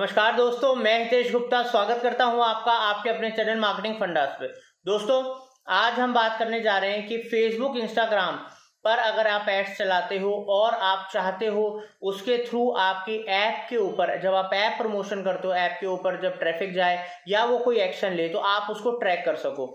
नमस्कार दोस्तों, मैं हितेश गुप्ता स्वागत करता हूं आपका आपके अपने चैनल मार्केटिंग फंडास पे। दोस्तों, आज हम बात करने जा रहे हैं कि फेसबुक इंस्टाग्राम पर अगर आप एड्स चलाते हो और आप चाहते हो उसके थ्रू आपकी ऐप के ऊपर, जब आप ऐप प्रमोशन करते हो, ऐप के ऊपर जब ट्रैफिक जाए या वो कोई एक्शन ले तो आप उसको ट्रैक कर सको।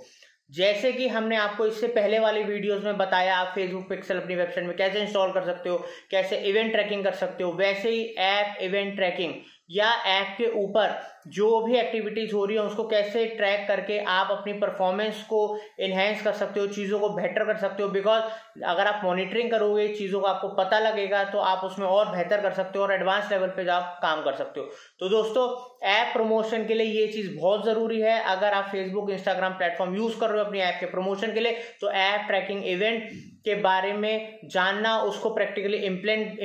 जैसे कि हमने आपको इससे पहले वाली वीडियोस में बताया आप फेसबुक पिक्सल अपनी वेबसाइट में कैसे इंस्टॉल कर सकते हो, कैसे इवेंट ट्रैकिंग कर सकते हो, वैसे ही ऐप इवेंट ट्रैकिंग या ऐप के ऊपर जो भी एक्टिविटीज हो रही है उसको कैसे ट्रैक करके आप अपनी परफॉर्मेंस को इन्हेंस कर सकते हो, चीज़ों को बेहतर कर सकते हो। बिकॉज अगर आप मॉनिटरिंग करोगे, चीज़ों का आपको पता लगेगा तो आप उसमें और बेहतर कर सकते हो और एडवांस लेवल पे आप काम कर सकते हो। तो दोस्तों, ऐप प्रमोशन के लिए ये चीज़ बहुत ज़रूरी है। अगर आप फेसबुक इंस्टाग्राम प्लेटफॉर्म यूज़ कर रहे हो अपनी ऐप के प्रमोशन के लिए तो ऐप ट्रैकिंग इवेंट के बारे में जानना, उसको प्रैक्टिकली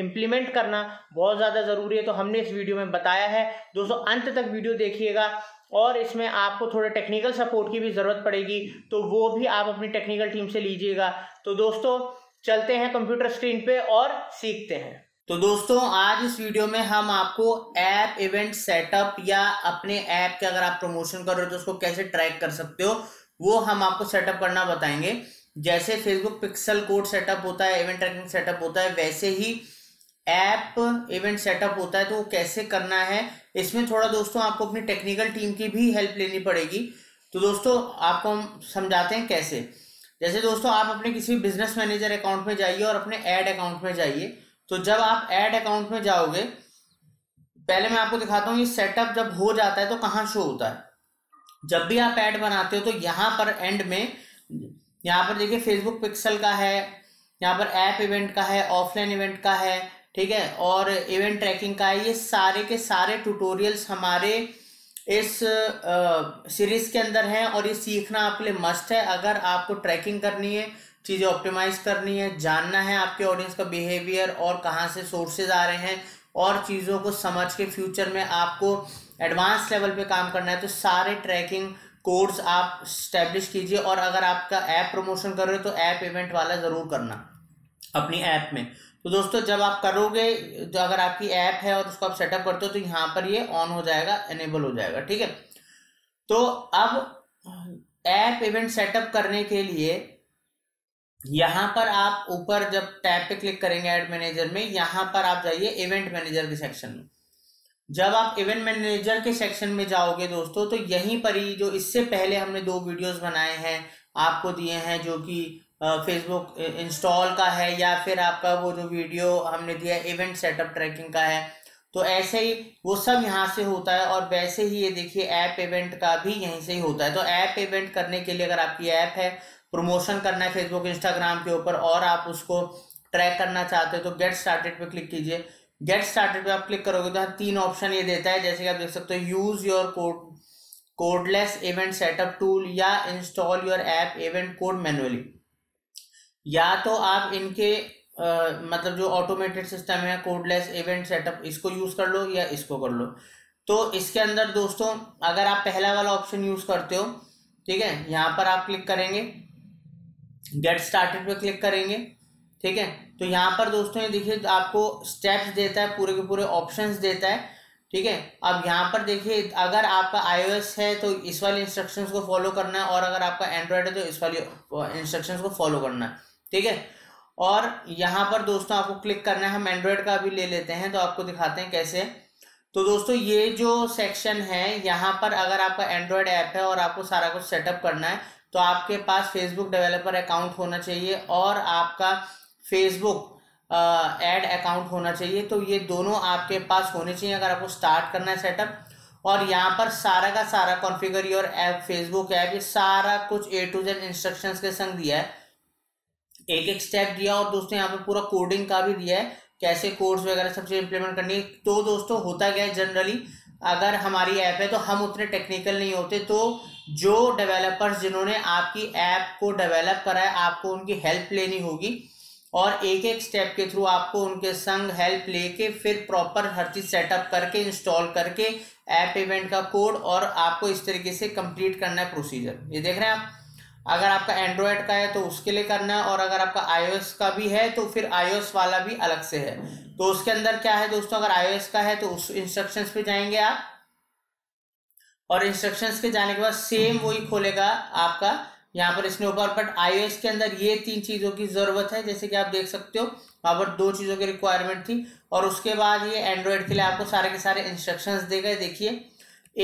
इम्प्लीमेंट करना बहुत ज़्यादा ज़रूरी है। तो हमने इस वीडियो में बताया है। दोस्तों, अंत तक वीडियो देखिएगा और इसमें आपको थोड़े टेक्निकल सपोर्ट की भी ज़रूरत पड़ेगी तो वो भी आप अपनी टेक्निकल टीम से लीजिएगा। तो दोस्तों, चलते हैं कंप्यूटर स्क्रीन पे और सीखते हैं। तो दोस्तों, आज इस वीडियो में हम आपको ऐप इवेंट सेटअप या अपने ऐप के अगर आप प्रमोशन कर रहे हो तो उसको कैसे ट्रैक कर सकते हो वो हम आपको सेटअप करना बताएंगे। जैसे फेसबुक पिक्सल कोड सेटअप होता है, इवेंट ट्रैकिंग सेटअप होता है, वैसे ही ऐप इवेंट सेटअप होता है। तो वो कैसे करना है, इसमें थोड़ा दोस्तों आपको अपनी टेक्निकल टीम की भी हेल्प लेनी पड़ेगी। तो दोस्तों, आपको हम समझाते हैं कैसे। जैसे दोस्तों, आप अपने किसी बिजनेस मैनेजर अकाउंट में जाइए और अपने ऐड अकाउंट में जाइए। तो जब आप ऐड अकाउंट में जाओगे, पहले मैं आपको दिखाता हूँ ये सेटअप जब हो जाता है तो कहाँ शो होता है। जब भी आप ऐड बनाते हो तो यहाँ पर एंड में, यहाँ पर देखिए फेसबुक पिक्सल का है, यहाँ पर ऐप इवेंट का है, ऑफलाइन इवेंट का है, ठीक है, और इवेंट ट्रैकिंग का है। ये सारे के सारे ट्यूटोरियल्स हमारे इस सीरीज़ के अंदर हैं और ये सीखना आपके लिए मस्ट है। अगर आपको ट्रैकिंग करनी है, चीज़ें ऑप्टिमाइज करनी है, जानना है आपके ऑडियंस का बिहेवियर और कहाँ से सोर्सेज आ रहे हैं और चीज़ों को समझ के फ्यूचर में आपको एडवांस लेवल पे काम करना है तो सारे ट्रैकिंग कोर्स आप स्टैब्लिश कीजिए। और अगर आपका ऐप प्रमोशन कर रहे हो तो ऐप इवेंट वाला ज़रूर करना अपनी ऐप में। तो दोस्तों, जब आप करोगे, जो अगर आपकी ऐप है और उसको आप सेटअप करते हो तो यहाँ पर ये ऑन हो जाएगा, एनेबल हो जाएगा, ठीक है। तो अब ऐप इवेंट सेटअप करने के लिए यहाँ पर आप ऊपर जब टैब पे क्लिक करेंगे ऐड मैनेजर में, यहाँ पर आप जाइए इवेंट मैनेजर के सेक्शन में। जब आप इवेंट मैनेजर के सेक्शन में जाओगे दोस्तों, तो यहीं पर ही जो इससे पहले हमने दो वीडियोस बनाए हैं आपको दिए हैं, जो कि फेसबुक इंस्टॉल का है या फिर आपका वो जो वीडियो हमने दिया इवेंट सेटअप ट्रैकिंग का है, तो ऐसे ही वो सब यहाँ से होता है। और वैसे ही ये देखिए ऐप इवेंट का भी यहीं से ही होता है। तो ऐप इवेंट करने के लिए अगर आपकी ऐप है, प्रमोशन करना है फेसबुक इंस्टाग्राम के ऊपर और आप उसको ट्रैक करना चाहते हो तो गेट स्टार्टेड पे क्लिक कीजिए। गेट स्टार्टेड पे आप क्लिक करोगे तो यहाँ तीन ऑप्शन ये देता है, जैसे कि आप देख सकते हो, use your codeless event setup tool या install your app event code manually. या तो आप इनके मतलब जो ऑटोमेटेड सिस्टम है कोडलेस इवेंट सेटअप, इसको यूज़ कर लो या इसको कर लो। तो इसके अंदर दोस्तों, अगर आप पहला वाला ऑप्शन यूज़ करते हो, ठीक है, यहाँ पर आप क्लिक करेंगे, गेट स्टार्टेड पे क्लिक करेंगे, ठीक है। तो यहाँ पर दोस्तों ये देखिए आपको स्टेप्स देता है, पूरे के पूरे ऑप्शंस देता है, ठीक है। अब यहाँ पर देखिए, अगर आपका iOS है तो इस वाले इंस्ट्रक्शंस को फॉलो करना है और अगर आपका एंड्रॉयड है तो इस वाले इंस्ट्रक्शंस को फॉलो करना है, ठीक है। और यहाँ पर दोस्तों आपको क्लिक करना है, हम एंड्रॉयड का अभी ले लेते हैं तो आपको दिखाते हैं कैसे। तो दोस्तों, ये जो सेक्शन है यहाँ पर, अगर आपका एंड्रॉयड ऐप है और आपको सारा कुछ सेटअप करना है तो आपके पास फेसबुक डेवलपर अकाउंट होना चाहिए और आपका फेसबुक ऐड अकाउंट होना चाहिए। तो ये दोनों आपके पास होने चाहिए अगर आपको स्टार्ट करना है सेटअप। और यहाँ पर सारा का सारा configure your app Facebook app, ये सारा कुछ A to Z इंस्ट्रक्शंस के संग दिया है, एक एक स्टेप दिया। और दोस्तों यहाँ पे पूरा कोडिंग का भी दिया है, कैसे कोर्स वगैरह सब चीज़ इंप्लीमेंट करनी है। तो दोस्तों, होता क्या है जनरली, अगर हमारी ऐप है तो हम उतने टेक्निकल नहीं होते, तो जो डेवलपर्स जिन्होंने आपकी ऐप को डेवलप करा है आपको उनकी हेल्प लेनी होगी और एक एक स्टेप के थ्रू आपको उनके संग हेल्प लेके फिर प्रॉपर हर चीज़ सेटअप करके इंस्टॉल करके ऐप इवेंट का कोड और आपको इस तरीके से कंप्लीट करना है प्रोसीजर। ये देख रहे हैं आप, अगर आपका एंड्रॉयड का है तो उसके लिए करना है और अगर आपका iOS का भी है तो फिर iOS वाला भी अलग से है। तो उसके अंदर क्या है दोस्तों, अगर iOS का है तो उस इंस्ट्रक्शंस पे जाएंगे आप, और इंस्ट्रक्शंस के जाने के बाद सेम वही खोलेगा आपका यहाँ पर इसमें ऊपर। बट iOS के अंदर ये तीन चीज़ों की ज़रूरत है, जैसे कि आप देख सकते हो वहाँ पर दो चीज़ों की रिक्वायरमेंट थी। और उसके बाद ये एंड्रॉयड के लिए आपको सारे के सारे इंस्ट्रक्शंस दे गए। देखिए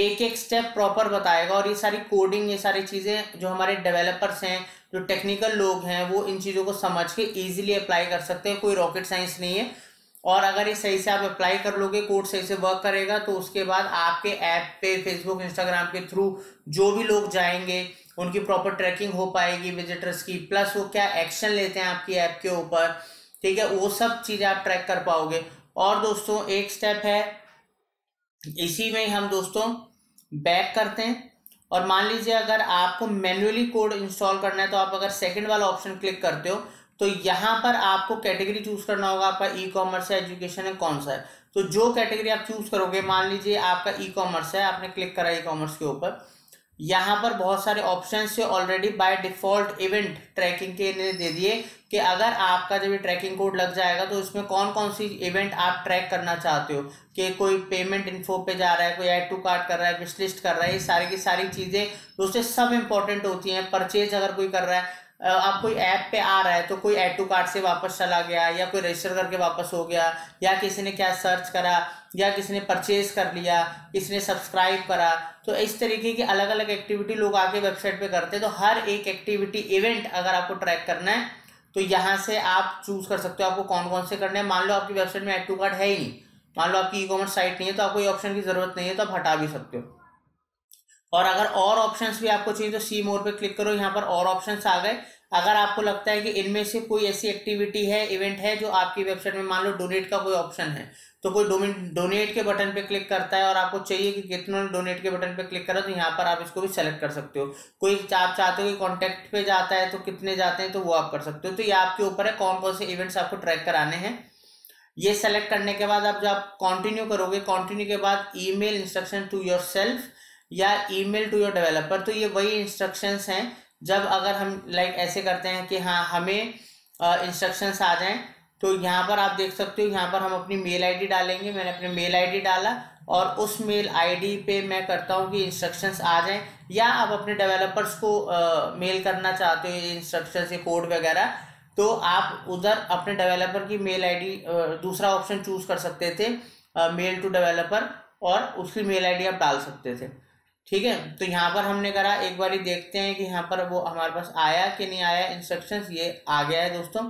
एक एक स्टेप प्रॉपर बताएगा और ये सारी कोडिंग ये सारी चीज़ें जो हमारे डेवलपर्स हैं जो टेक्निकल लोग हैं वो इन चीज़ों को समझ के ईजिली अप्लाई कर सकते हैं, कोई रॉकेट साइंस नहीं है। और अगर ये सही से आप अप्लाई कर लोगे, कोड सही से वर्क करेगा, तो उसके बाद आपके ऐप पे फेसबुक इंस्टाग्राम के थ्रू जो भी लोग जाएंगे उनकी प्रॉपर ट्रैकिंग हो पाएगी विजिटर्स की, प्लस वो क्या एक्शन लेते हैं आपकी ऐप के ऊपर, ठीक है, वो सब चीज़ें आप ट्रैक कर पाओगे। और दोस्तों एक स्टेप है इसी में हम दोस्तों बैक करते हैं और मान लीजिए अगर आपको मैन्युअली कोड इंस्टॉल करना है तो आप अगर सेकंड वाला ऑप्शन क्लिक करते हो तो यहाँ पर आपको कैटेगरी चूज करना होगा, आपका ई कॉमर्स है, एजुकेशन है, कौन सा है। तो जो कैटेगरी आप चूज करोगे, मान लीजिए आपका ई कॉमर्स है, आपने क्लिक करा ई कॉमर्स के ऊपर, यहाँ पर बहुत सारे ऑप्शन से already by default event tracking के ने दे दिए कि अगर आपका जब ये ट्रैकिंग कोड लग जाएगा तो इसमें कौन कौन सी इवेंट आप ट्रैक करना चाहते हो, कि कोई पेमेंट इन्फो पे जा रहा है, कोई ऐड टू कार्ट कर रहा है, विशलिस्ट कर रहा है, ये सारी की सारी चीज़ें दोस्तों सब इंपॉर्टेंट होती हैं। परचेज अगर कोई कर रहा है, आप कोई ऐप पे आ रहा है तो कोई ऐड टू कार्ट से वापस चला गया या कोई रजिस्टर करके वापस हो गया या किसी ने क्या सर्च करा या किसी ने परचेज कर लिया, किसी ने सब्सक्राइब करा, तो इस तरीके की अलग अलग एक्टिविटी लोग आके वेबसाइट पे करते हैं। तो हर एक एक्टिविटी इवेंट अगर आपको ट्रैक करना है तो यहाँ से आप चूज़ कर सकते हो आपको कौन कौन से करने हैं। मान लो आपकी वेबसाइट में ऐड टू कार्ट है ही नहीं, मान लो आपकी ई कॉमर्स साइट नहीं है, तो आपको ये ऑप्शन की ज़रूरत नहीं है, तो आप हटा भी सकते हो। और अगर और ऑप्शंस भी आपको चाहिए तो सी मोर पे क्लिक करो, यहाँ पर और ऑप्शंस आ गए। अगर आपको लगता है कि इनमें से कोई ऐसी एक्टिविटी है, इवेंट है जो आपकी वेबसाइट में, मान लो डोनेट का कोई ऑप्शन है, तो कोई डोनेट के बटन पे क्लिक करता है और आपको चाहिए कि कितनों ने डोनेट के बटन पे क्लिक करा, तो यहाँ पर आप इसको भी सेलेक्ट कर सकते हो। कोई आप चाहते हो कि कॉन्टैक्ट पे जाता है तो कितने जाते हैं, तो वो आप कर सकते हो। तो ये आपके ऊपर है कौन कौन से इवेंट्स आपको ट्रैक कराने हैं। ये सेलेक्ट करने के बाद आप जब कंटिन्यू करोगे, कंटिन्यू के बाद email instruction to yourself या ईमेल टू योर डेवलपर, तो ये वही इंस्ट्रक्शंस हैं। जब अगर हम लाइक ऐसे करते हैं कि हाँ हमें इंस्ट्रक्शंस आ जाएं, तो यहाँ पर आप देख सकते हो यहाँ पर हम अपनी मेल आईडी डालेंगे। मैंने अपने मेल आईडी डाला और उस मेल आईडी पे मैं करता हूँ कि इंस्ट्रक्शंस आ जाएं, या आप अपने डेवलपर्स को मेल करना चाहते हो ये इंस्ट्रक्शंस ये कोड वगैरह, तो आप उधर अपने डेवलपर की मेल आई डी दूसरा ऑप्शन चूज़ कर सकते थे, मेल टू डेवलपर, और उसकी मेल आई डी आप डाल सकते थे, ठीक है। तो यहाँ पर हमने करा, एक बार ही देखते हैं कि यहाँ पर वो हमारे पास आया कि नहीं आया इंस्ट्रक्शंस। ये आ गया है दोस्तों,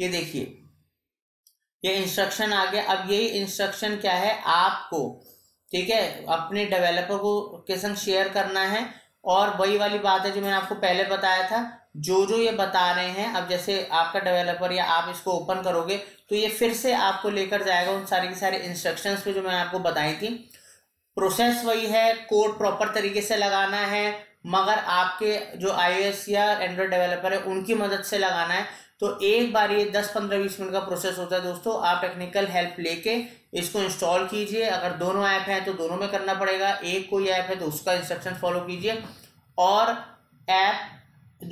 ये देखिए ये इंस्ट्रक्शन आ गया। अब यही इंस्ट्रक्शन क्या है आपको, ठीक है, अपने डेवलपर को के संग शेयर करना है। और वही वाली बात है जो मैंने आपको पहले बताया था, जो जो ये बता रहे हैं, अब जैसे आपका डेवलपर या आप इसको ओपन करोगे तो ये फिर से आपको लेकर जाएगा उन सारी की सारी इंस्ट्रक्शंस पे जो मैंने आपको बताई थी। प्रोसेस वही है, कोड प्रॉपर तरीके से लगाना है, मगर आपके जो iOS या एंड्रॉयड डेवलपर है उनकी मदद से लगाना है। तो एक बार ये 10-15-20 मिनट का प्रोसेस होता है दोस्तों। आप टेक्निकल हेल्प लेके इसको इंस्टॉल कीजिए। अगर दोनों ऐप हैं तो दोनों में करना पड़ेगा, एक कोई ऐप है तो उसका इंस्ट्रक्शन फॉलो कीजिए और ऐप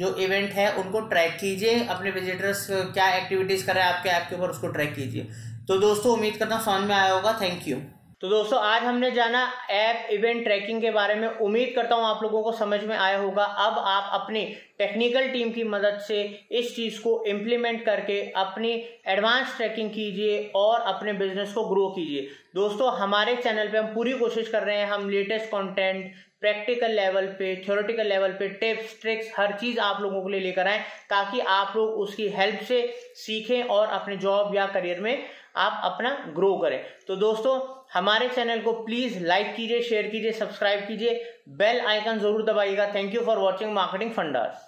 जो इवेंट है उनको ट्रैक कीजिए, अपने विजिटर्स क्या एक्टिविटीज़ करें आपके ऐप के ऊपर उसको ट्रैक कीजिए। तो दोस्तों उम्मीद करता हूँ समझ में आया होगा। Thank you. तो दोस्तों आज हमने जाना ऐप इवेंट ट्रैकिंग के बारे में, उम्मीद करता हूं आप लोगों को समझ में आया होगा। अब आप अपने टेक्निकल टीम की मदद से इस चीज़ को इम्प्लीमेंट करके अपनी एडवांस ट्रैकिंग कीजिए और अपने बिजनेस को ग्रो कीजिए। दोस्तों हमारे चैनल पे हम पूरी कोशिश कर रहे हैं, हम लेटेस्ट कंटेंट प्रैक्टिकल लेवल पे, थ्योरेटिकल लेवल पे टिप्स ट्रिक्स हर चीज़ आप लोगों के लिए लेकर आएँ, ताकि आप लोग उसकी हेल्प से सीखें और अपने जॉब या करियर में आप अपना ग्रो करें। तो दोस्तों हमारे चैनल को प्लीज़ लाइक कीजिए, शेयर कीजिए, सब्सक्राइब कीजिए, बेल आइकन ज़रूर दबाइएगा। Thank you for watching marketing fundas.